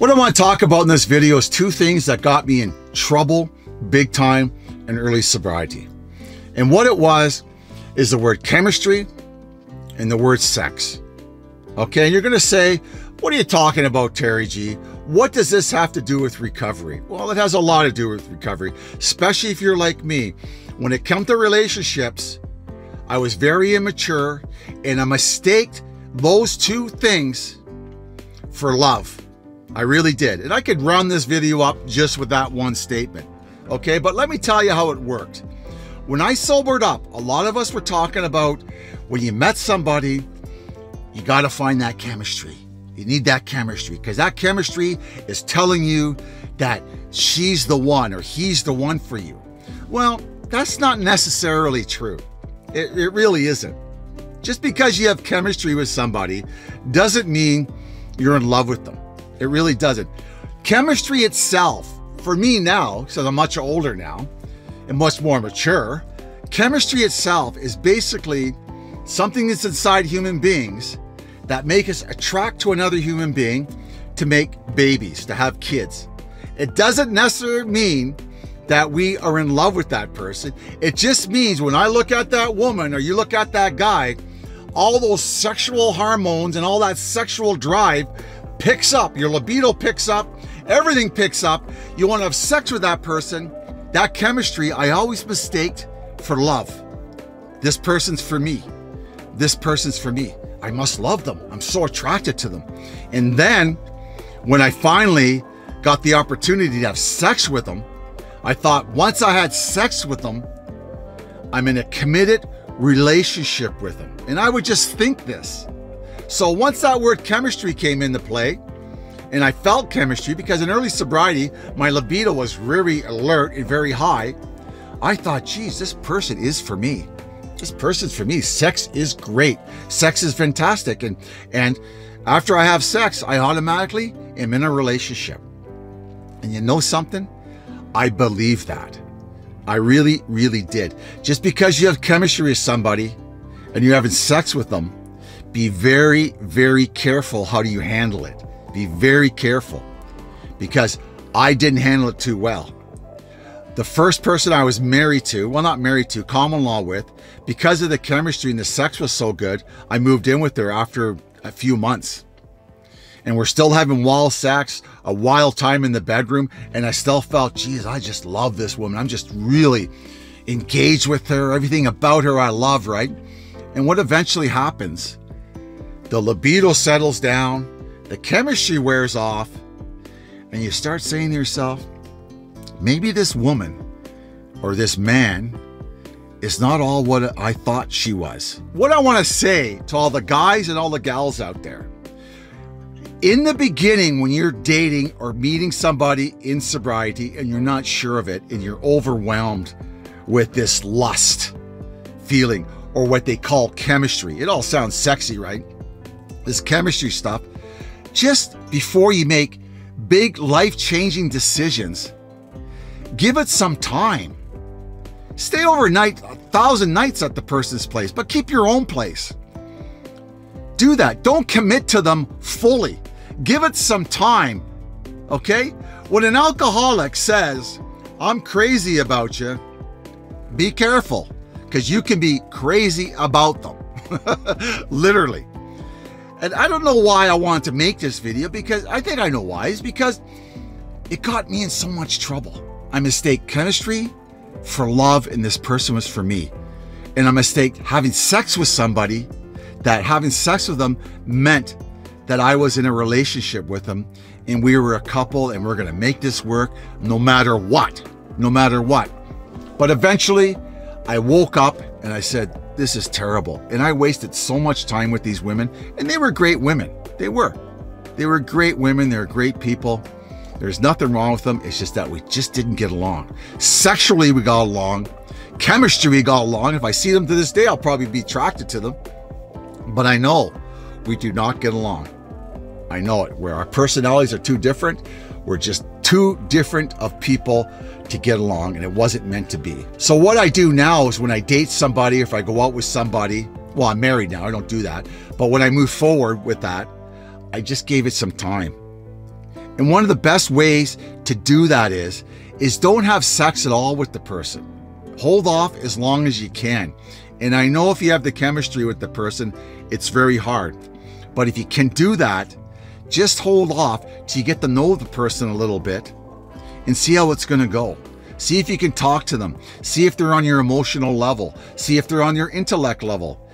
What I want to talk about in this video is two things that got me in trouble big time in early sobriety. And what it was is the word chemistry and the word sex. Okay, and you're going to say, what are you talking about, Terry G? What does this have to do with recovery? Well, it has a lot to do with recovery, especially if you're like me. When it comes to relationships, I was very immature and I mistaked those two things for love. I really did. And I could run this video up just with that one statement. Okay, but let me tell you how it worked. When I sobered up, a lot of us were talking about when you met somebody, you got to find that chemistry. You need that chemistry because that chemistry is telling you that she's the one or he's the one for you. Well, that's not necessarily true. It really isn't. Just because you have chemistry with somebody doesn't mean you're in love with them. It really doesn't. Chemistry itself, for me now, because I'm much older now and much more mature, chemistry itself is basically something that's inside human beings that make us attract to another human being to make babies, to have kids. It doesn't necessarily mean that we are in love with that person. It just means when I look at that woman or you look at that guy, all those sexual hormones and all that sexual drive picks up, your libido picks up, everything picks up. You want to have sex with that person. That chemistry I always mistaked for love. This person's for me. This person's for me. I must love them. I'm so attracted to them. And then when I finally got the opportunity to have sex with them, I thought once I had sex with them, I'm in a committed relationship with them. And I would just think this. So once that word chemistry came into play, and I felt chemistry because in early sobriety, my libido was very alert and very high, I thought, geez, this person is for me. This person's for me. Sex is great. Sex is fantastic. And after I have sex, I automatically am in a relationship. And you know something? I believe that. I really, really did. Just because you have chemistry with somebody and you're having sex with them, be very, very careful. How do you handle it? Be very careful because I didn't handle it too well. The first person I was married to, well, not married to, common law with, because of the chemistry and the sex was so good, I moved in with her after a few months. And we're still having wild sex, a wild time in the bedroom, and I still felt, geez, I just love this woman. I'm just really engaged with her, everything about her I love, right? And what eventually happens, the libido settles down, the chemistry wears off, and you start saying to yourself, maybe this woman or this man is not all what I thought she was. What I want to say to all the guys and all the gals out there, in the beginning when you're dating or meeting somebody in sobriety and you're not sure of it and you're overwhelmed with this lust feeling or what they call chemistry, it all sounds sexy, right? This chemistry stuff, just before you make big life-changing decisions, give it some time. Stay overnight, 1,000 nights at the person's place, but keep your own place. Do that. Don't commit to them fully. Give it some time, okay? When an alcoholic says, I'm crazy about you, be careful, because you can be crazy about them, literally. And I don't know why I wanted to make this video, because I think I know why. It's because it got me in so much trouble. I mistake chemistry for love and this person was for me. And I mistake having sex with somebody that having sex with them meant that I was in a relationship with them and we were a couple and we're gonna make this work no matter what, no matter what. But eventually I woke up and I said, this is terrible. And I wasted so much time with these women and they were great women. They were great women, they were great people. There's nothing wrong with them. It's just that we just didn't get along. Sexually, we got along. Chemistry, we got along. If I see them to this day, I'll probably be attracted to them. But I know we do not get along. I know it. Where our personalities are too different, we're just too different of people to get along, and it wasn't meant to be. So what I do now is when I date somebody, if I go out with somebody, well, I'm married now, I don't do that. But when I move forward with that, I just gave it some time. And one of the best ways to do that is don't have sex at all with the person. Hold off as long as you can. And I know if you have the chemistry with the person, it's very hard. But if you can do that, just hold off till you get to know the person a little bit and see how it's gonna go. See if you can talk to them. See if they're on your emotional level. See if they're on your intellect level.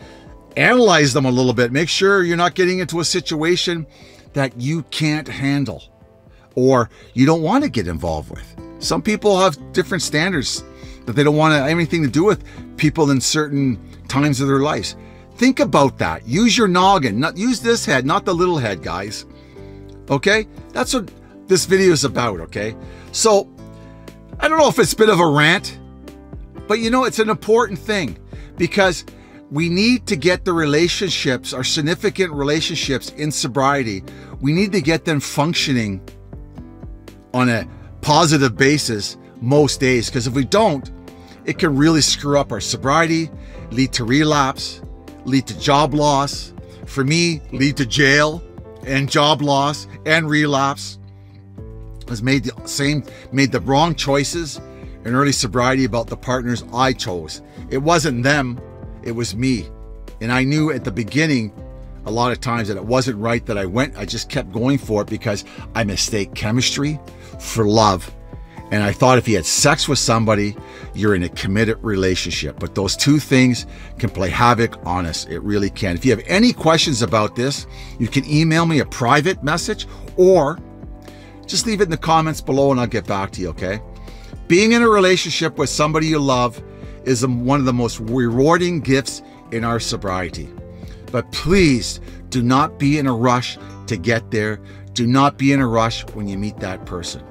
Analyze them a little bit. Make sure you're not getting into a situation that you can't handle or you don't want to get involved with. Some people have different standards that they don't want to have anything to do with people in certain times of their lives. Think about that. Use your noggin. Not use this head, not the little head, guys. Okay? That's what this video is about, okay? So, I don't know if it's a bit of a rant, but you know, it's an important thing because we need to get the relationships, our significant relationships in sobriety, we need to get them functioning on a positive basis most days, because if we don't, it can really screw up our sobriety, lead to relapse, lead to job loss. For me, lead to jail and job loss and relapse. Made the wrong choices in early sobriety about the partners I chose. It wasn't them. It was me. And I knew at the beginning a lot of times that it wasn't right that I just kept going for it because I mistake chemistry for love. And I thought if you had sex with somebody, you're in a committed relationship. But those two things can play havoc on us. It really can. If you have any questions about this, you can email me a private message or just leave it in the comments below and I'll get back to you, okay? Being in a relationship with somebody you love is one of the most rewarding gifts in our sobriety. But please do not be in a rush to get there. Do not be in a rush when you meet that person.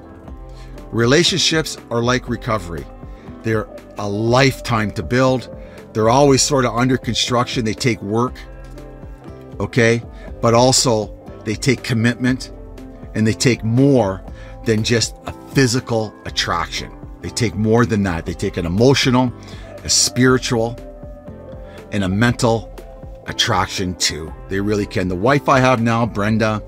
Relationships are like recovery. They're a lifetime to build. They're always sort of under construction. They take work, okay? But also they take commitment and they take more than just a physical attraction. They take more than that. They take an emotional, a spiritual, and a mental attraction too. They really can. The wife I have now, Brenda,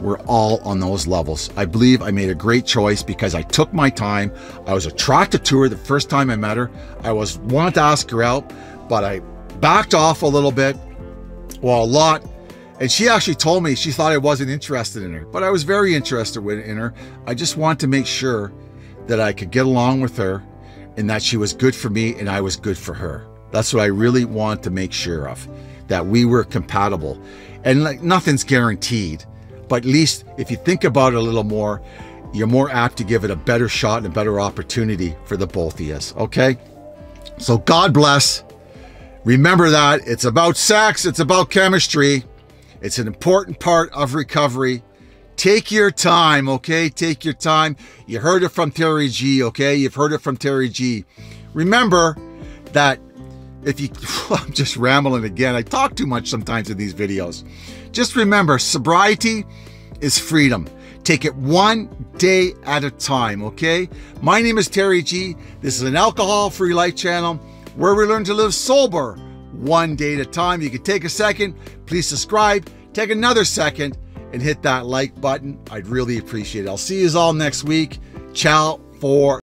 we're all on those levels. I believe I made a great choice because I took my time. I was attracted to her the first time I met her. I wanted to ask her out, but I backed off a little bit, well, a lot. And she actually told me she thought I wasn't interested in her, but I was very interested in her. I just wanted to make sure that I could get along with her and that she was good for me and I was good for her. That's what I really wanted to make sure of, that we were compatible. And like, nothing's guaranteed. But at least if you think about it a little more, you're more apt to give it a better shot and a better opportunity for the both of us, okay? So God bless. Remember that it's about sex, it's about chemistry. It's an important part of recovery. Take your time, okay? Take your time. You heard it from Terry G, okay? You've heard it from Terry G. Remember that if you, I'm just rambling again. I talk too much sometimes in these videos. Just remember, sobriety is freedom. Take it one day at a time, okay? My name is Terry G. This is an Alcohol Free Life channel where we learn to live sober one day at a time. You can take a second, please subscribe, take another second and hit that like button. I'd really appreciate it. I'll see you all next week. Ciao for